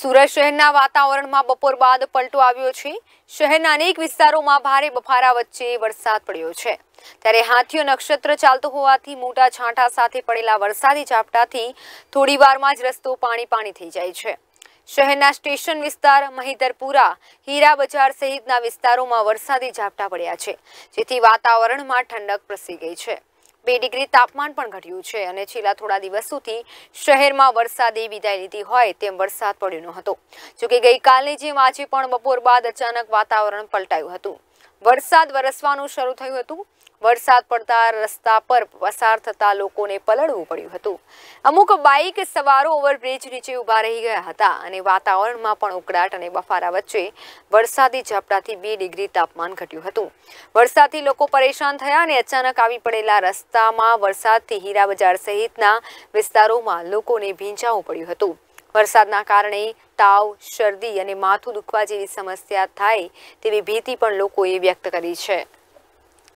सूरत शहरना वातावरण में बपोर बाद पलटो आव्यो छे। शहरना अनेक विस्तारों में भारे बफारा वच्चे वरसाद पड्यो छे। त्यारे हाथीओ नक्षत्र चालतो होवाथी मोटा छांटा साथे पड़ेला वरसादी झापटाथी थोड़ीवारमां ज रस्तो पाणी थई जाय छे। शहरना स्टेशन विस्तार, महीदरपुरा, हीरा बजार सहितना विस्तारों में वरसादी झापटा पड्या छे, जेथी वातावरणमां ठंडक प्रसरी गई छे। 2 डिग्री तापमान पण घट्यु छे अने छेल्ला थोड़ा दिवसोथी शहरमां वरसादे विदाय लीधी होय तेम वरसाद पड्यो न हतो। जो के गईकालनी जेम आजे पण बपोर बाद अचानक वातावरण पलटायुं हतुं। वरसाद वरसवानुं शरू थयुं हतुं। वरसाद पड़ता रस्ता पर पसार थता लोकोने पलळवुं पड्युं हतुं। अमुक बाइक सवारो ओवरब्रिज नीचे ऊभा रही गया हता अने वातावरणमां पण उकळाट अने बफारा वच्चे वरसादी झापटाथी 2 डिग्री तापमान घट्युं हतुं। वरसादथी लोको परेशान थया अने अचानक आवी पड़ेला रस्तामां वरसादथी हीरा बजार सहितना विस्तारोमां लोकोने भींजावुं पड्युं हतुं। वरसादना कारणे ताव, शरदी अने माथुं दुखवा जेवी समस्या थाय तेवी भीति पण लोकोए व्यक्त करी छे।